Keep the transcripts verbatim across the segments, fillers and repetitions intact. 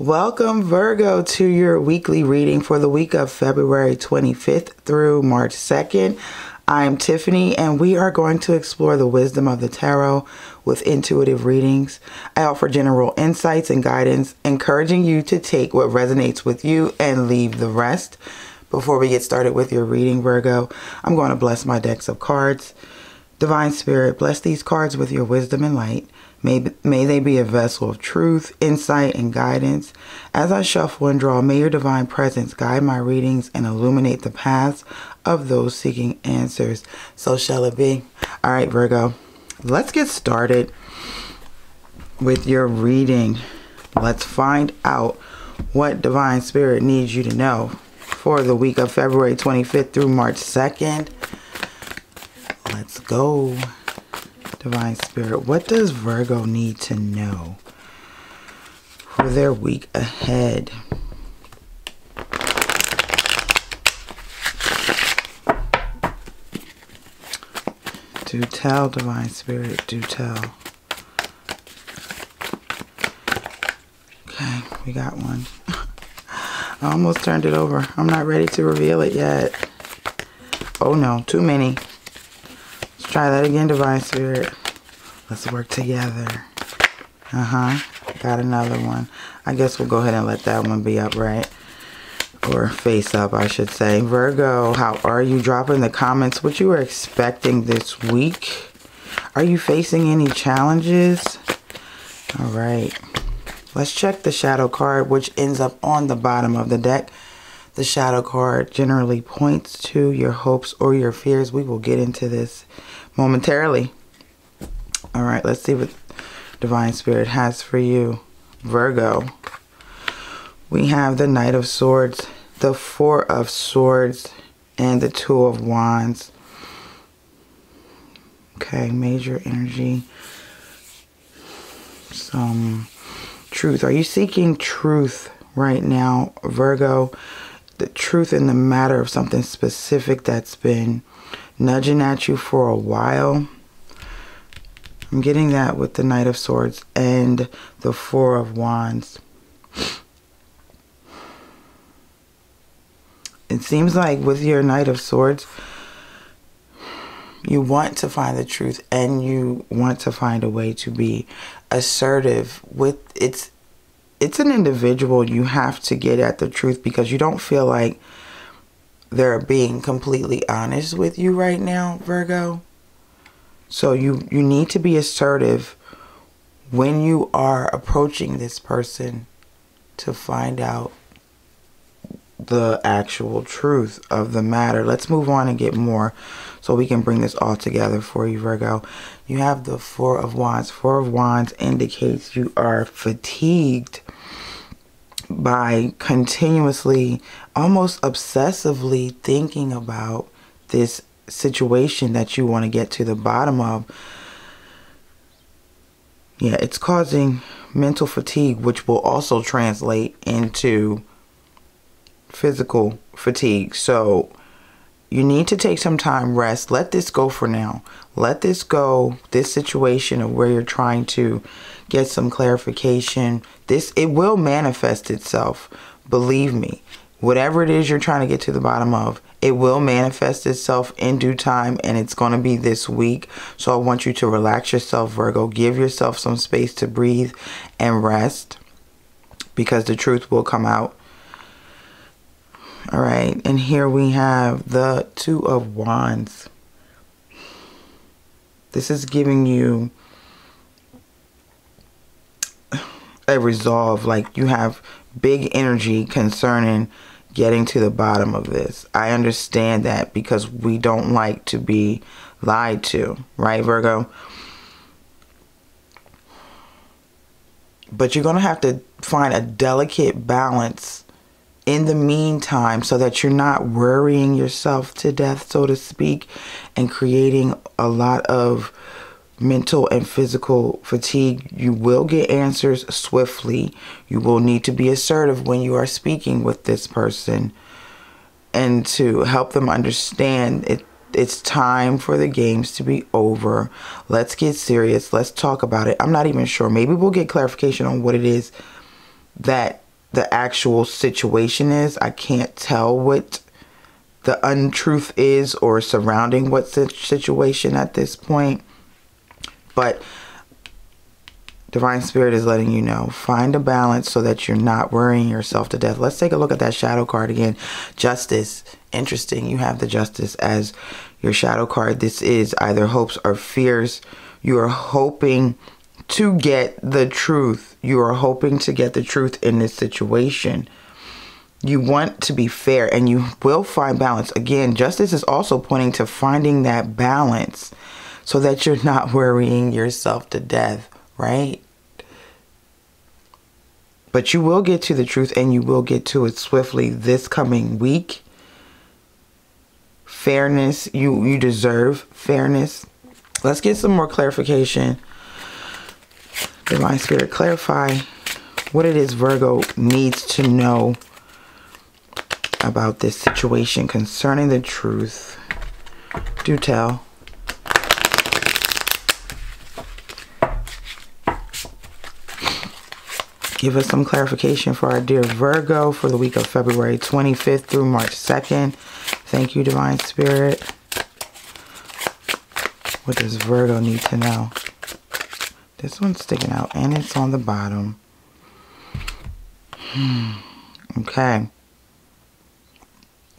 Welcome, Virgo, to your weekly reading for the week of February twenty-fifth through March second. I'm Tiffany, and we are going to explore the wisdom of the tarot with intuitive readings. I offer general insights and guidance, encouraging you to take what resonates with you and leave the rest. Before we get started with your reading, Virgo, I'm going to bless my decks of cards. Divine Spirit, bless these cards with your wisdom and light. May, may they be a vessel of truth, insight, and guidance. As I shuffle and draw, may your divine presence guide my readings and illuminate the paths of those seeking answers. So shall it be. All right, Virgo, let's get started with your reading. Let's find out what Divine Spirit needs you to know for the week of February twenty-fifth through March second. Let's go. Divine Spirit, what does Virgo need to know for their week ahead? Do tell, Divine Spirit, do tell. Okay, we got one. I almost turned it over. I'm not ready to reveal it yet. Oh no, too many. Try that again, Divine Spirit. Let's work together. Uh-huh. Got another one. I guess we'll go ahead and let that one be up, right? Or face up, I should say. Virgo, how are you? Drop in the comments what you were expecting this week. Are you facing any challenges? All right. Let's check the shadow card, which ends up on the bottom of the deck. The shadow card generally points to your hopes or your fears. We will get into this momentarily. All right, let's see what Divine Spirit has for you, Virgo. We have the Knight of Swords, the Four of Swords, and the Two of Wands. Okay, major energy. Some truth. Are you seeking truth right now, Virgo? The truth in the matter of something specific that's been nudging at you for a while. I'm getting that with the Knight of Swords and the Four of Wands. It seems like with your Knight of Swords, you want to find the truth and you want to find a way to be assertive with its It's an individual. You have to get at the truth because you don't feel like they're being completely honest with you right now, Virgo. So you, you need to be assertive when you are approaching this person to find out the actual truth of the matter. Let's move on and get more so we can bring this all together for you, Virgo. You have the Four of Wands. Four of Wands indicates you are fatigued by continuously, almost obsessively thinking about this situation that you want to get to the bottom of. Yeah, it's causing mental fatigue, which will also translate into physical fatigue. So you need to take some time, rest. Let this go for now. Let this go. This situation of where you're trying to get some clarification, this, it will manifest itself. Believe me, whatever it is you're trying to get to the bottom of, it will manifest itself in due time, and it's going to be this week. So I want you to relax yourself, Virgo. Give yourself some space to breathe and rest, because the truth will come out. All right, and here we have the Two of Wands. This is giving you a resolve, like you have big energy concerning getting to the bottom of this. I understand that because we don't like to be lied to, right, Virgo? But you're going to have to find a delicate balance in the meantime, so that you're not worrying yourself to death, so to speak, and creating a lot of mental and physical fatigue. You will get answers swiftly. You will need to be assertive when you are speaking with this person and to help them understand it. It's time for the games to be over. Let's get serious. Let's talk about it. I'm not even sure. Maybe we'll get clarification on what it is that the actual situation is. I can't tell what the untruth is or surrounding what situation at this point. But Divine Spirit is letting you know, find a balance so that you're not worrying yourself to death. Let's take a look at that shadow card again. Justice. Interesting. You have the Justice as your shadow card. This is either hopes or fears. You are hoping to get the truth. You are hoping to get the truth in this situation. You want to be fair and you will find balance. Again, Justice is also pointing to finding that balance so that you're not worrying yourself to death, right? But you will get to the truth and you will get to it swiftly this coming week. Fairness, you, you deserve fairness. Let's get some more clarification. Divine Spirit, clarify what it is Virgo needs to know about this situation concerning the truth. Do tell. Give us some clarification for our dear Virgo for the week of February twenty-fifth through March second. Thank you, Divine Spirit. What does Virgo need to know? This one's sticking out and it's on the bottom. Hmm. Okay.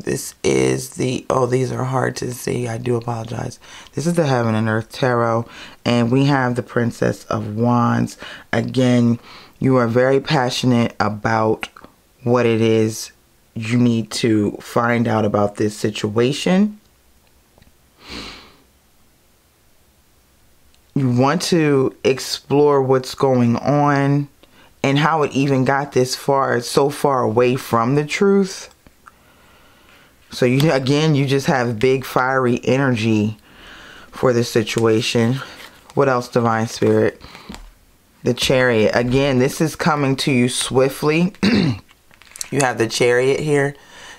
This is the, oh, these are hard to see. I do apologize. This is the Heaven and Earth Tarot. And we have the Princess of Wands. Again, you are very passionate about what it is you need to find out about this situation. You want to explore what's going on and how it even got this far, so far away from the truth. So you, again, you just have big fiery energy for this situation. What else, Divine Spirit? The Chariot. Again, this is coming to you swiftly. You have the Chariot here.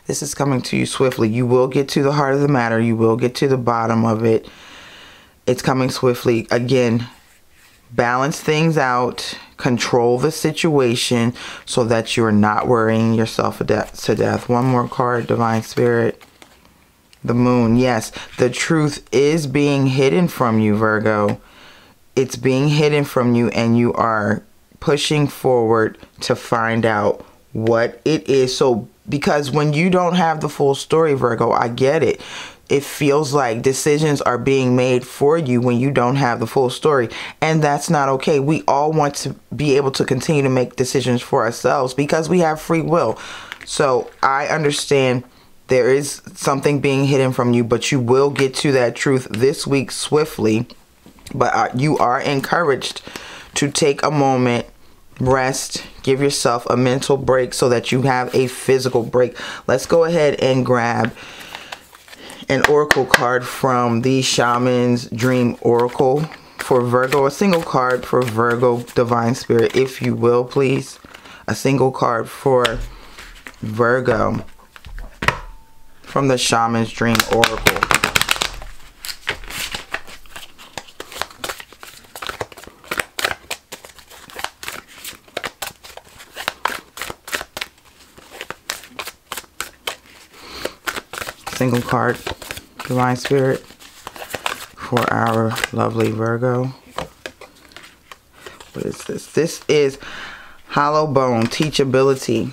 This is coming to you swiftly. You will get to the heart of the matter. You will get to the bottom of it. It's coming swiftly. Again, balance things out. Control the situation so that you're not worrying yourself to death. One more card, Divine Spirit. The Moon. Yes, the truth is being hidden from you, Virgo. It's being hidden from you and you are pushing forward to find out what it is. So, because when you don't have the full story, Virgo, I get it. It feels like decisions are being made for you when you don't have the full story. And that's not okay. We all want to be able to continue to make decisions for ourselves because we have free will. So I understand there is something being hidden from you, but you will get to that truth this week swiftly. But you are encouraged to take a moment, rest, give yourself a mental break so that you have a physical break. Let's go ahead and grab an oracle card from the Shaman's Dream Oracle for Virgo. A single card for Virgo, Divine Spirit, if you will, please. A single card for Virgo from the Shaman's Dream Oracle. Single card, Divine Spirit, for our lovely Virgo. What is this? This is Hollow Bone, teachability.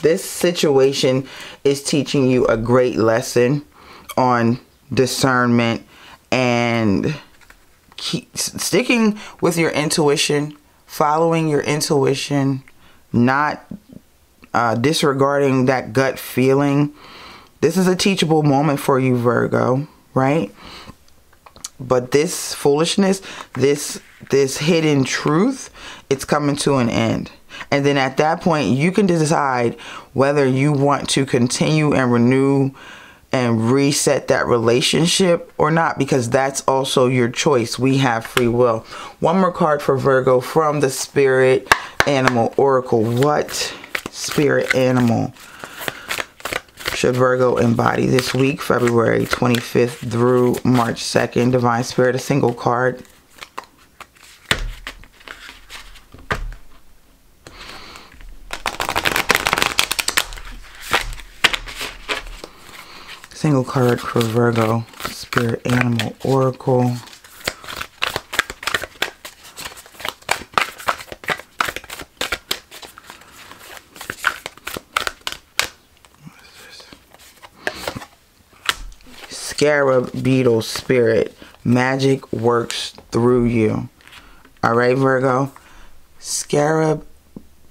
This situation is teaching you a great lesson on discernment and keep sticking with your intuition, following your intuition, not uh, disregarding that gut feeling. This is a teachable moment for you, Virgo, right? But this foolishness, this this hidden truth, it's coming to an end. And then at that point, you can decide whether you want to continue and renew and reset that relationship or not, because that's also your choice. We have free will. One more card for Virgo from the Spirit Animal Oracle. What spirit animal should Virgo embody this week, February twenty-fifth through March second? Divine Spirit, a single card. Single card for Virgo, Spirit Animal Oracle. Scarab Beetle Spirit, magic works through you. All right, Virgo. Scarab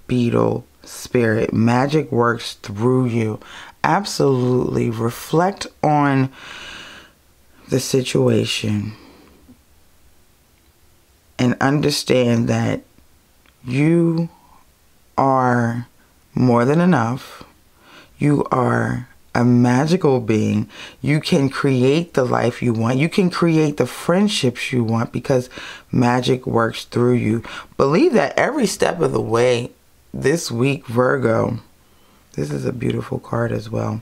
Beetle Spirit, magic works through you. Absolutely reflect on the situation and understand that you are more than enough. You are a magical being. You can create the life you want. You can create the friendships you want because magic works through you. Believe that every step of the way this week, Virgo. This is a beautiful card as well.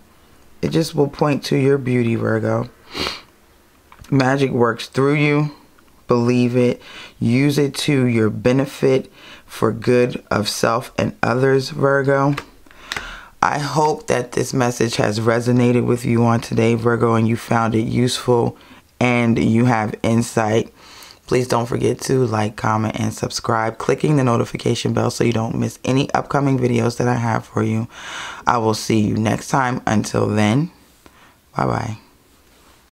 It just will point to your beauty, Virgo. Magic works through you. Believe it. Use it to your benefit for good of self and others, Virgo. I hope that this message has resonated with you on today, Virgo, and you found it useful and you have insight. Please don't forget to like, comment, and subscribe, clicking the notification bell so you don't miss any upcoming videos that I have for you. I will see you next time. Until then, bye-bye.